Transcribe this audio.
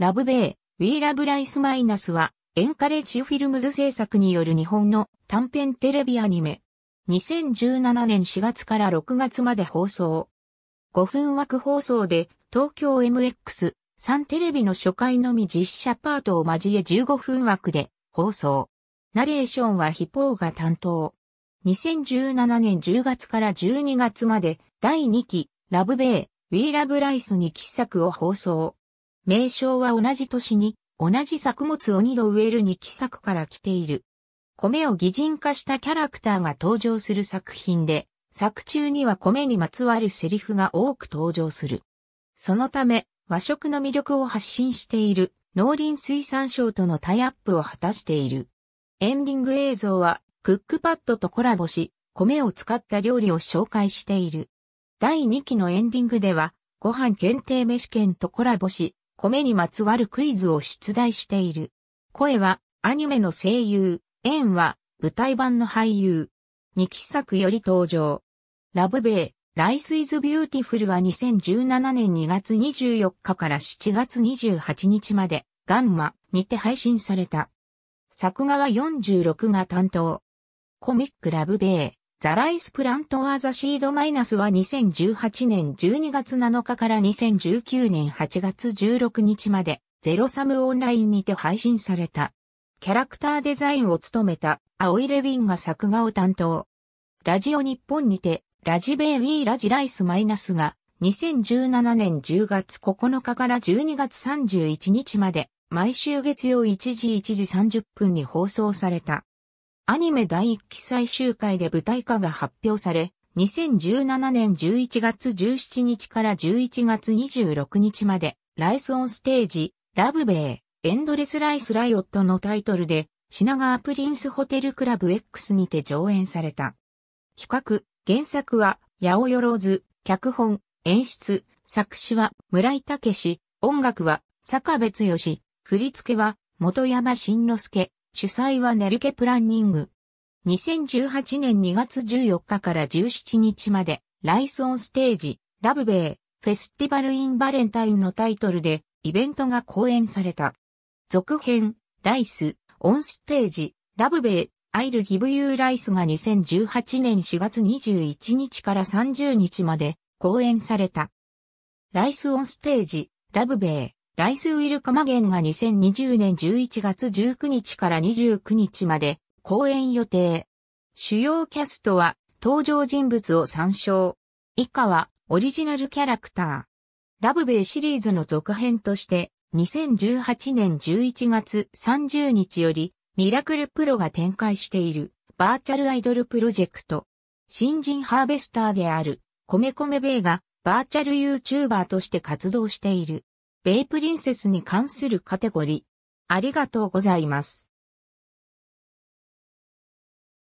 ラブベイ、ウィーラブライスマイナスは、エンカレッジフィルムズ制作による日本の短編テレビアニメ。2017年4月から6月まで放送。5分枠放送で、東京 MX、サンテレビの初回のみ実写パートを交え15分枠で放送。ナレーションはヒポーが担当。2017年10月から12月まで、第2期、ラブベイ、ウィーラブライス2期作を放送。名称は同じ年に同じ作物を2度植える2期作から来ている。米を擬人化したキャラクターが登場する作品で、作中には米にまつわるセリフが多く登場する。そのため和食の魅力を発信している農林水産省とのタイアップを果たしている。エンディング映像はクックパッドとコラボし、米を使った料理を紹介している。第2期のエンディングではご飯限定飯券とコラボし、米にまつわるクイズを出題している。声はアニメの声優、演は舞台版の俳優。2期作より登場。ラブベイ、ライスイズビューティフルは2017年2月24日から7月28日までガンマにて配信された。作画は46が担当。コミックラブベイ、ザ・ライス・プラント・ア・ザ・シード・マイナスは2018年12月7日から2019年8月16日までゼロサムオンラインにて配信された。キャラクターデザインを務めた青井レヴィンが作画を担当。ラジオ日本にてラジベイ・ウィーラジ・ライス・マイナスが2017年10月9日から12月31日まで毎週月曜1時30分に放送された。アニメ第1期最終回で舞台化が発表され、2017年11月17日から11月26日まで、ライスオンステージ、ラブベイ、エンドレスライスライオットのタイトルで、品川プリンスホテルクラブ X にて上演された。企画、原作は、八百万、脚本、演出、作詞は、村井健志、音楽は、坂部剛、振り付けは、本山真之介。主催はネルケプランニング。2018年2月14日から17日まで、ライスオンステージ、ラブベイ、フェスティバルインバレンタインのタイトルで、イベントが公演された。続編、ライス、オンステージ、ラブベイ、I'll give you rice が2018年4月21日から30日まで、公演された。ライスオンステージ、ラブベイ。ライスウィルカマゲンが2020年11月19日から29日まで公演予定。主要キャストは登場人物を参照。以下はオリジナルキャラクター。ラブベイシリーズの続編として2018年11月30日よりミラクルプロが展開しているバーチャルアイドルプロジェクト。新人ハーベスターであるコメコメベイがバーチャル YouTuber として活動している。ベイプリンセスに関するカテゴリー。ありがとうございます。